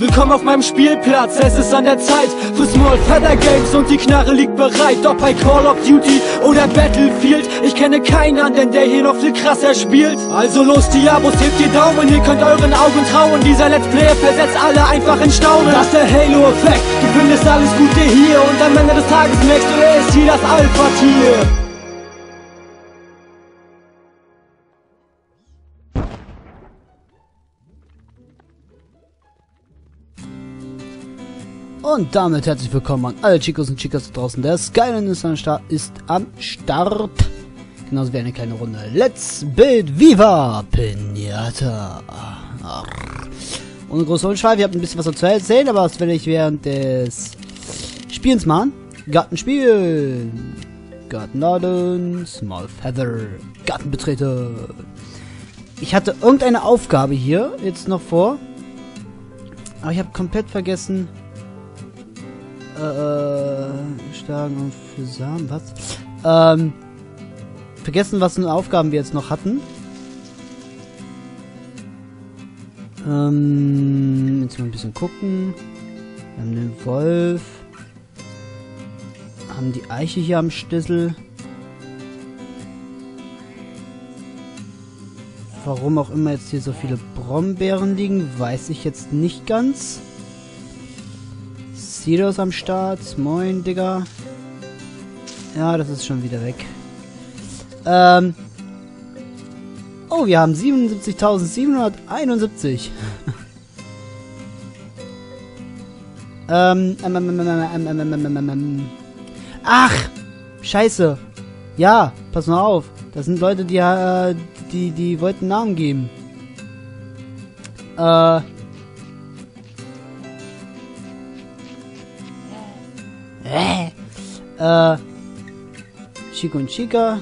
Willkommen auf meinem Spielplatz, es ist an der Zeit für Small Feather Games und die Knarre liegt bereit. Ob bei Call of Duty oder Battlefield, ich kenne keinen anderen, der hier noch viel krasser spielt. Also los Diabos, hebt die Daumen, ihr könnt euren Augen trauen. Dieser Let's Player versetzt alle einfach in Staunen. Das ist der Halo-Effekt, du findest alles Gute hier und am Ende des Tages merkst du, er ist hier das Alpha-Tier. Und damit herzlich willkommen an alle Chicos und Chicas da draußen. Der Skyline ist am Start. Genauso wie eine kleine Runde Let's Build Viva Pinata. Ohne große Umschweife, ihr habt ein bisschen was dazu erzählen, aber das werde ich während des Spielens machen. Gartenspiel, Gartenladen, Small Feather, Gartenbetrete. Ich hatte irgendeine Aufgabe hier jetzt noch vor, aber ich habe komplett vergessen. Stärken und für Samen, was? Vergessen, was für Aufgaben wir jetzt noch hatten. Jetzt mal ein bisschen gucken. Wir haben den Wolf. Haben die Eiche hier am Schlüssel. Warum auch immer jetzt hier so viele Brombeeren liegen, weiß ich jetzt nicht ganz. Sidos am Start. Moin, Digga. Ja, das ist schon wieder weg. Oh, wir haben 77.771. Ach! Scheiße! Ja, pass mal auf. Das sind Leute, die wollten Namen geben. Chico und Chica,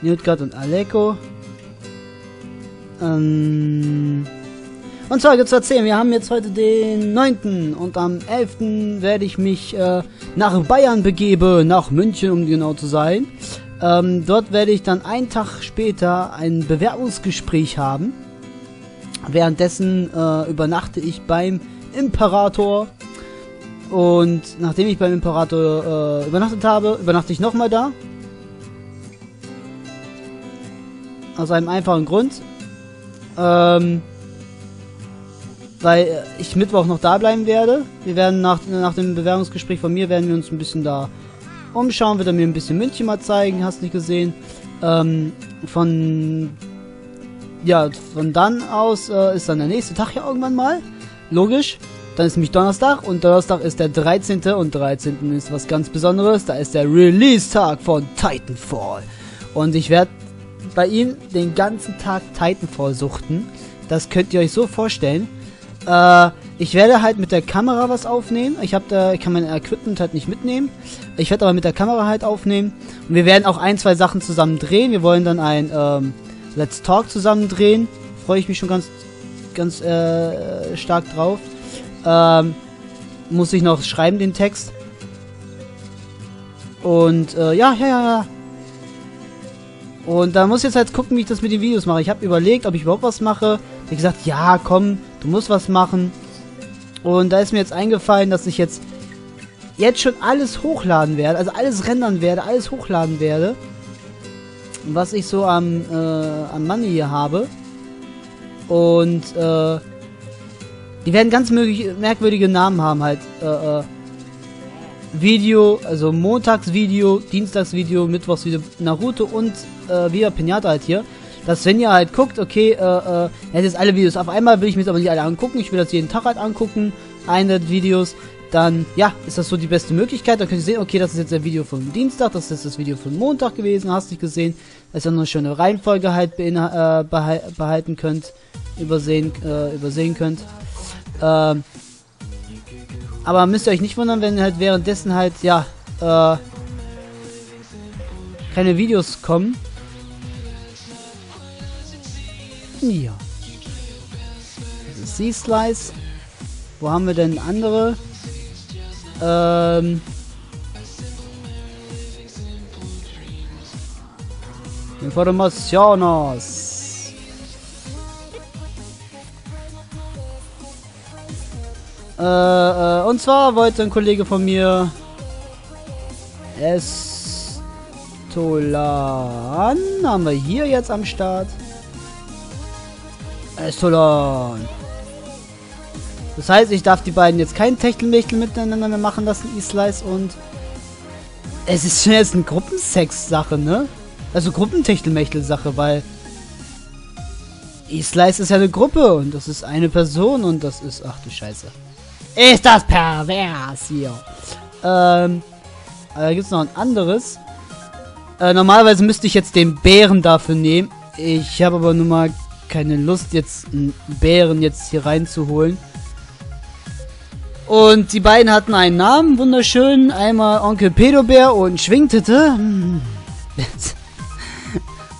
Newtgard und Aleko. Und zwar gibt's zu erzählen, wir haben jetzt heute den 9. und am 11. werde ich mich nach Bayern begeben, nach München, um genau zu sein. Dort werde ich dann einen Tag später ein Bewerbungsgespräch haben. Währenddessen übernachte ich beim Imperator. Und nachdem ich beim Imperator übernachtet habe, übernachte ich nochmal da. Aus einem einfachen Grund. Weil ich Mittwoch noch da bleiben werde. Wir werden nach dem Bewerbungsgespräch von mir, werden wir uns ein bisschen da umschauen. Wird er mir ein bisschen München mal zeigen, hast nicht gesehen. Von dann aus ist dann der nächste Tag ja irgendwann mal. Logisch. Dann ist nämlich Donnerstag und Donnerstag ist der 13. und 13. ist was ganz Besonderes. Da ist der Release-Tag von Titanfall. Und ich werde bei ihm den ganzen Tag Titanfall suchten. Das könnt ihr euch so vorstellen. Ich werde halt mit der Kamera was aufnehmen. Ich kann mein Equipment halt nicht mitnehmen. Ich werde aber mit der Kamera halt aufnehmen. Und wir werden auch ein, zwei Sachen zusammen drehen. Wir wollen dann ein Let's Talk zusammen drehen. Freue ich mich schon ganz stark drauf. Muss ich noch schreiben, den Text. Und, ja. Und da muss ich jetzt halt gucken, wie ich das mit den Videos mache. Ich habe überlegt, ob ich überhaupt was mache. Ich habe gesagt, ja, komm, du musst was machen. Und da ist mir jetzt eingefallen, dass ich jetzt schon alles hochladen werde. Also alles rendern werde, alles hochladen werde. Was ich so am Mann hier habe. Und, die werden ganz merkwürdige Namen haben, halt. Video, also Montagsvideo, Dienstagsvideo, Mittwochsvideo, Naruto und Viva Pinata halt hier. Dass wenn ihr halt guckt, okay, er hat jetzt alle Videos auf einmal, will ich mir jetzt aber nicht alle angucken. Ich will das jeden Tag halt angucken, 100 Videos. Dann, ja, ist das so die beste Möglichkeit. Dann könnt ihr sehen, okay, das ist jetzt der Video vom Dienstag, das ist das Video vom Montag gewesen, hast nicht gesehen. Dass ihr noch eine schöne Reihenfolge halt behalten könnt, übersehen könnt. Aber müsst ihr euch nicht wundern, wenn halt währenddessen halt, ja, keine Videos kommen. Ja. Das ist Eisslice. Wo haben wir denn andere? Informaciones. Und zwar wollte ein Kollege von mir Estolan haben wir hier jetzt am Start. Estolan. Das heißt, ich darf die beiden jetzt kein Techtelmechtel miteinander machen lassen, Eisslice und... Es ist schon jetzt eine Gruppensex-Sache, ne? Also Gruppentechtelmechtel-Sache, weil... Eisslice ist ja eine Gruppe und das ist eine Person und das ist... Ach du Scheiße. Ist das pervers hier? Da gibt es noch ein anderes. Normalerweise müsste ich jetzt den Bären dafür nehmen. Ich habe aber nun mal keine Lust, jetzt einen Bären jetzt hier reinzuholen. Und die beiden hatten einen Namen, wunderschön. Einmal Onkel Pedobär und Schwingtete.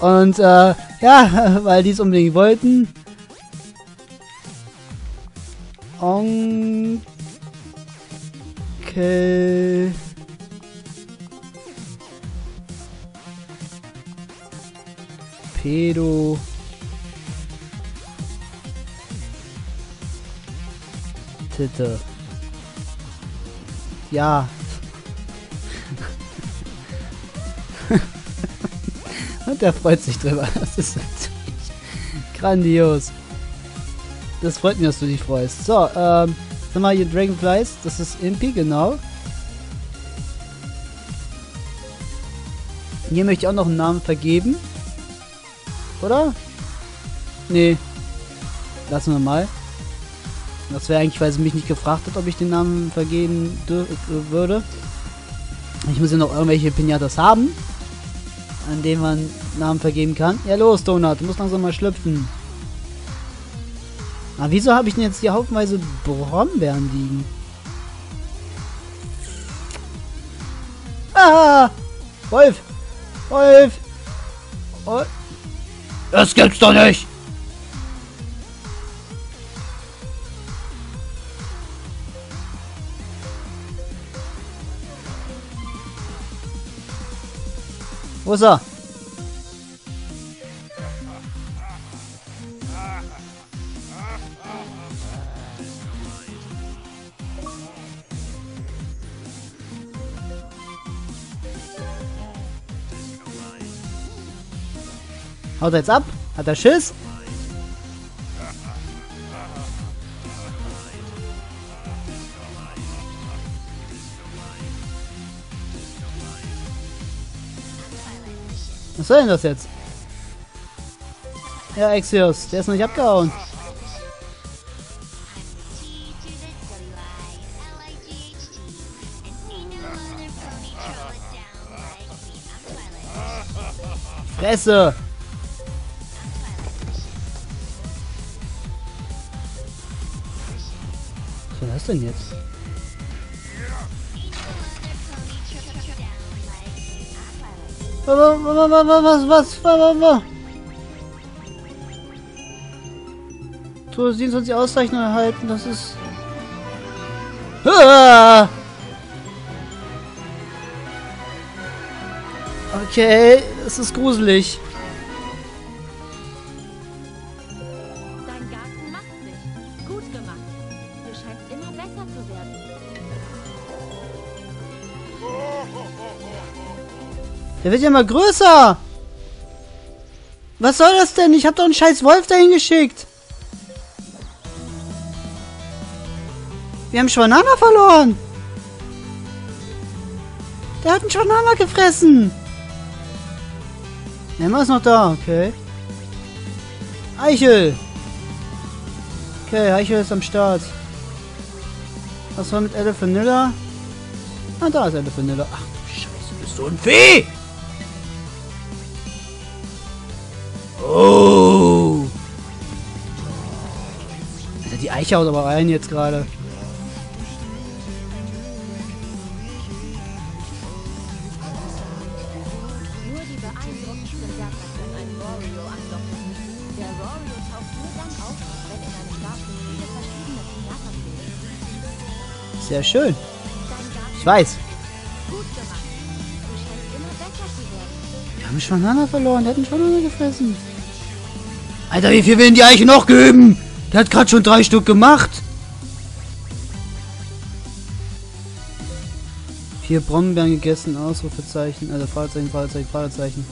Und ja, weil die es unbedingt wollten. Onkel Pedo Titte. Ja. Und der freut sich drüber. Das ist natürlich grandios. Das freut mich, dass du dich freust. So, sag mal hier Dragonflies. Das ist Impi, genau. Hier möchte ich auch noch einen Namen vergeben. Oder? Nee. Lassen wir mal. Das wäre eigentlich, weil sie mich nicht gefragt hat, ob ich den Namen vergeben würde. Ich muss ja noch irgendwelche Pinatas haben, an denen man Namen vergeben kann. Ja los, Donut, du musst langsam mal schlüpfen. Aber wieso habe ich denn jetzt hier haufenweise Brombeeren liegen? Ah! Wolf! Wolf! Wolf! Das gibt's doch nicht! Wo ist er? Haut er jetzt ab? Hat er Schiss? Was soll denn das jetzt? Ja, Axios, der ist noch nicht abgehauen. Fresse! Was war das denn jetzt? Was? Du siehst uns die Auszeichnung erhalten, das ist... Ah! Okay, das ist gruselig. Dein Garten macht sich. Gut gemacht. Du scheinst immer besser zu werden. Der wird ja mal größer! Was soll das denn? Ich hab doch einen scheiß Wolf dahin geschickt! Wir haben Schwanana verloren! Der hat einen Schwanana gefressen! Emma ist noch da, okay. Eichel! Okay, Eichel ist am Start. Was war mit Elefanilla? Ah, da ist Elefanilla. Ach du Scheiße, bist du ein Vieh! Oh! Alter, die Eiche haut aber rein jetzt gerade. Nur die beeindruckendsten Jagden können einen Roario anlocken. Der Roario taucht nur dann auf, wenn in einem Garten viele verschiedene Pinatas sind. Sehr schön. Ich weiß. Wir haben Schwanana verloren, der hat einen Schwanana gefressen. Alter, wie viel will denn die Eiche noch geben? Der hat gerade schon 3 Stück gemacht. 4 Brombeeren gegessen, Ausrufezeichen, also Fahrzeichen, Fahrzeichen, Fahrzeichen.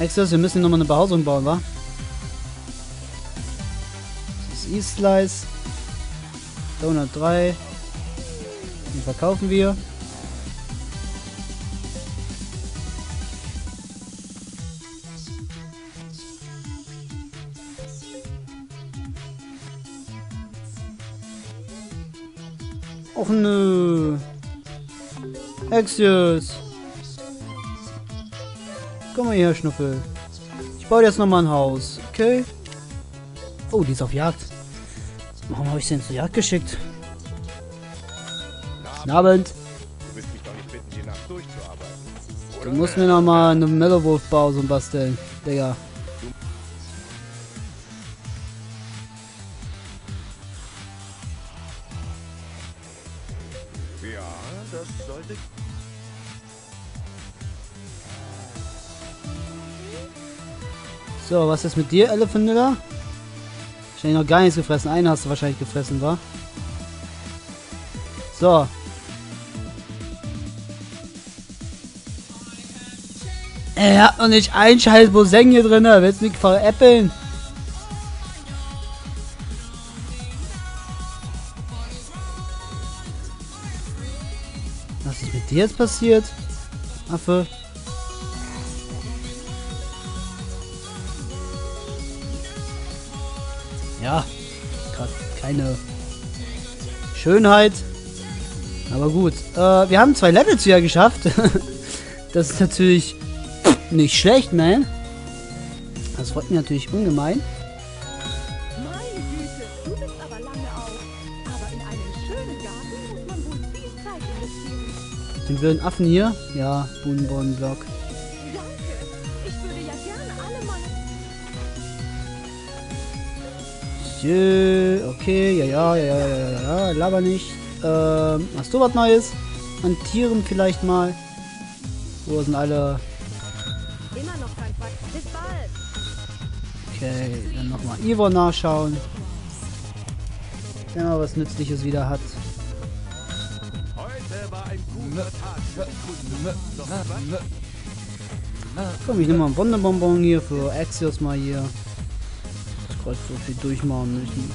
Axios, wir müssen nochmal eine Behausung bauen, wa? Das ist Eisslice. 303. Den verkaufen wir. Och nö. Axios. Komm mal her, Schnuffel. Ich baue jetzt nochmal ein Haus. Okay. Oh, die ist auf Jagd. Warum habe ich sie denn zur Jagd geschickt? Guten Abend. Du willst mich doch nicht bitten, die Nacht durchzuarbeiten. Du musst mir nochmal eine Mellowwolf-Pause basteln, Digga. Ja, das sollte... So, was ist mit dir, Elefanilla? Ich habe noch gar nichts gefressen. Einen hast du wahrscheinlich gefressen, wa? So. Er hat noch nicht einen scheiß Boseng hier drin. Willst du mich veräppeln? Was ist mit dir jetzt passiert, Affe? Ja, keine Schönheit, aber gut. Wir haben 2 Levels wieder geschafft. Das ist natürlich nicht schlecht, nein. Das freut mich natürlich ungemein. Meine Güte, du bist aber lange auf. Aber in einen schönen Garten muss man wohl viel Zeit investieren. Den wilden Affen hier? Ja, Bonbon-Block. Okay, ja, laber nicht. Hast du was Neues? An Tieren vielleicht mal. Wo sind alle? Immer noch kein Quatsch. Bis bald. Okay, dann nochmal Ivor nachschauen. Wenn er was Nützliches wieder hat. Heute war ein guter Tag. Komm, ich nehme mal einen Wunderbonbon hier für Axios mal hier. So viel durchmachen müssen.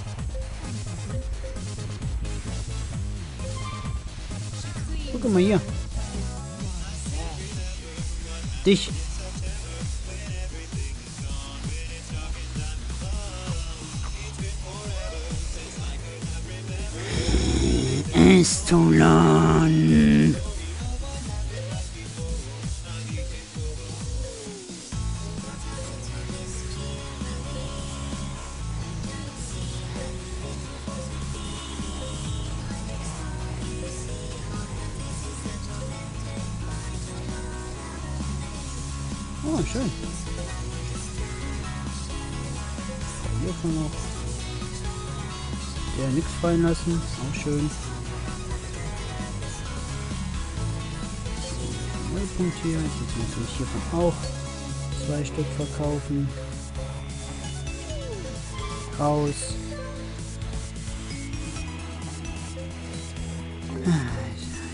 Guck mal hier. Dich. Estolan. Oh, schön. Hier kann noch der nichts fallen lassen. Auch schön. Neupunkt hier. Jetzt muss ich hiervon auch 2 Stück verkaufen. Raus.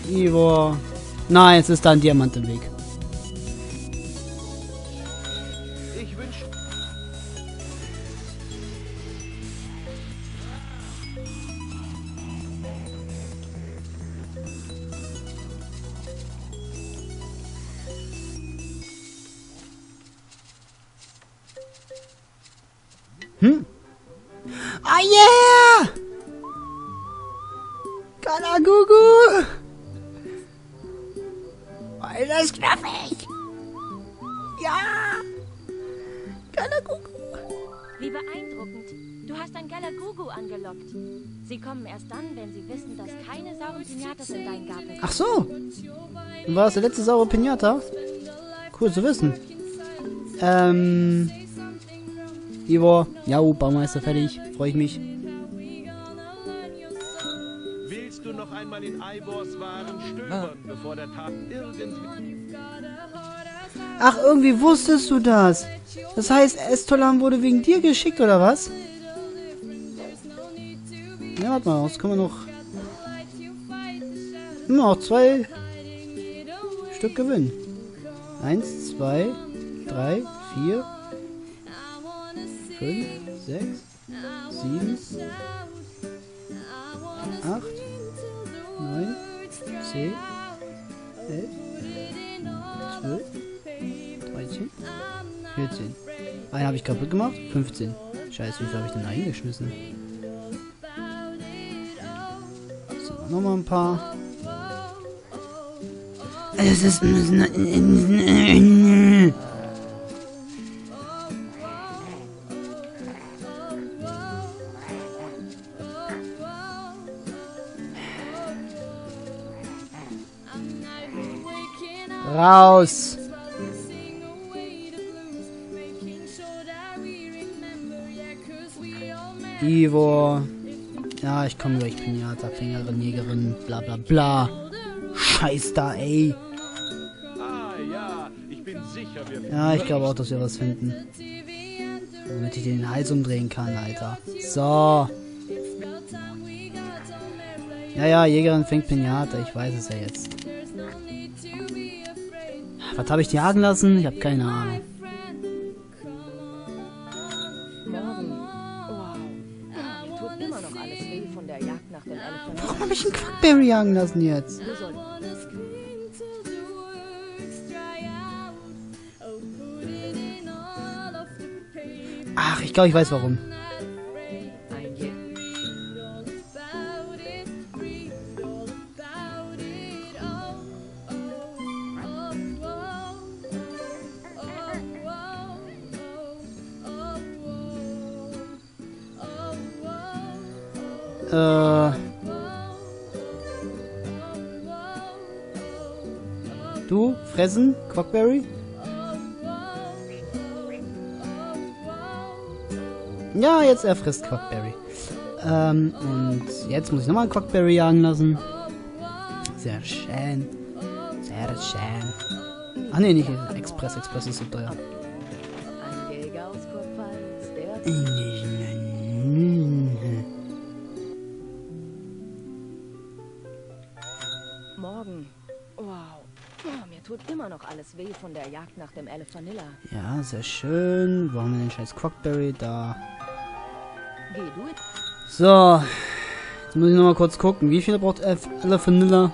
Ivor. Nein, jetzt ist da ein Diamant im Weg. Hm? Ah, yeah! Galagugu! Weil das knapp ist! Ja! Galagugu! Wie beeindruckend! Du hast ein Galagugu angelockt. Sie kommen erst dann, wenn sie wissen, dass keine saure Pinatas in deinem Garten sind. Ach so! War es der letzte saure Pinata? Cool zu wissen. Ivor, ja, Baumeister fertig, freue ich mich. Willst du noch einmal in Ivors Waren stöbern, bevor der Tag irgendwie... Ach, irgendwie wusstest du das. Das heißt, Estolan wurde wegen dir geschickt, oder was? Ja, warte mal, das können wir noch Noch zwei Stück gewinnen. 1, 2, 3, 4, 5, 6, 7, 8, 9, 10, 11, 12, 13, 14. Einen habe ich kaputt gemacht. 15. Scheiße, wie viel habe ich denn da eingeschmissen? So, nochmal ein paar. Es ist... Raus! Ivor. Ja, ich komme gleich. Pinata, Fingerin, Jägerin, bla bla bla. Scheiß da, ey. Ja, ich glaube auch, dass wir was finden. Damit ich den Hals umdrehen kann, Alter. So. Ja, Jägerin fängt Pinata. Ich weiß es ja jetzt. Was habe ich jagen lassen? Ich habe keine Ahnung. Warum habe ich einen Quackberry jagen lassen jetzt? Ach, ich glaube, ich weiß warum. Du, fressen, Quackberry? Ja, jetzt er frisst Quackberry. Und jetzt muss ich nochmal einen Quackberry jagen lassen. Sehr schön. Sehr schön. Ach nee, nicht Express. Express ist so teuer. Alles weh von der Jagd nach dem Elefanilla. Ja, sehr schön. Wo haben wir den scheiß Quackberry? Da. So. Jetzt muss ich nochmal kurz gucken. Wie viele braucht Elefanilla?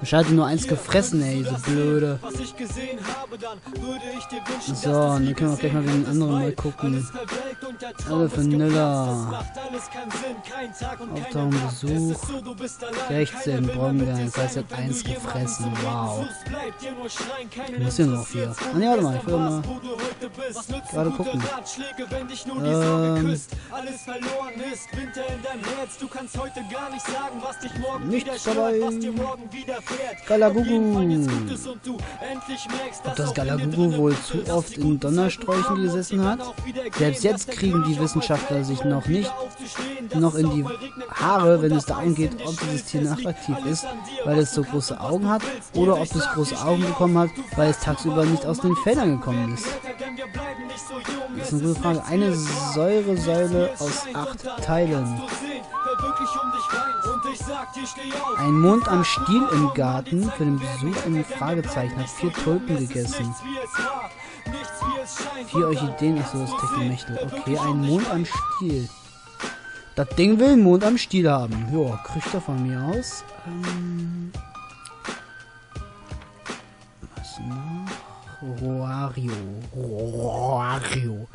Wahrscheinlich nur eins gefressen, ey, so blöde. So, und dann können wir gleich mal wegen den anderen mal gucken. Elefanilla. Auftauchen, Besuch. 16, Brombeeren, das heißt, er hat 1 gefressen, wow. Wir müssen ja noch 4. Ah ne, warte mal, ich will mal gerade gucken. Nichts dabei. Galagugu. Ob das Galagugu wohl zu oft in Donnersträuchen gesessen hat? Selbst jetzt kriegen die Wissenschaftler sich noch in die Haare, wenn es darum geht, ob dieses Tier nachtaktiv ist, weil es so große Augen hat, oder ob es große Augen bekommen hat, weil es tagsüber nicht aus den Feldern gekommen ist. Das ist eine gute Frage. Eine Säuresäule aus 8 Teilen. Ein Mond am Stiel im Garten für den Besuch in den Fragezeichen hat 4 Tulpen gegessen. 4 Orchideen, achso, das Technomächtel. Okay, ein Mond am Stiel. Das Ding will einen Mond am Stiel haben. Joa, kriegt er von mir aus. Was noch? Roario.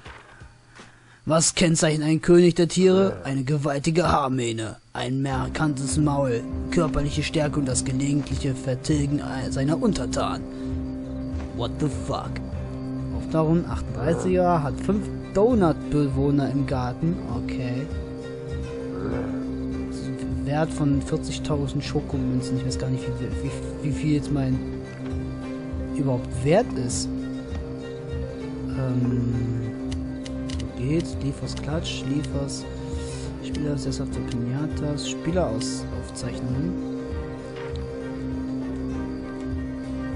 Was kennzeichnet einen König der Tiere? Eine gewaltige Haarmähne, ein markantes Maul, körperliche Stärke und das gelegentliche Vertilgen seiner Untertanen. What the fuck? Auftauchen 38er, hat 5 Donut-Bewohner im Garten. Okay. Das ist ein Wert von 40.000 Schokomünzen. Ich weiß gar nicht, wie viel jetzt mein überhaupt wert ist. Liefers Klatsch, Liefers Spieler aus der Pinatas, Spieler aus Aufzeichnungen.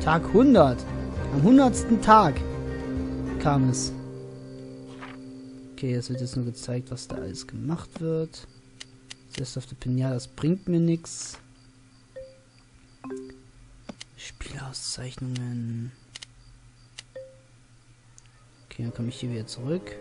Tag 100. Am 100. Tag kam es. Okay, es wird jetzt nur gezeigt, was da alles gemacht wird. Das Pinatas bringt mir nichts. Spielauszeichnungen. Okay, dann komme ich hier wieder zurück.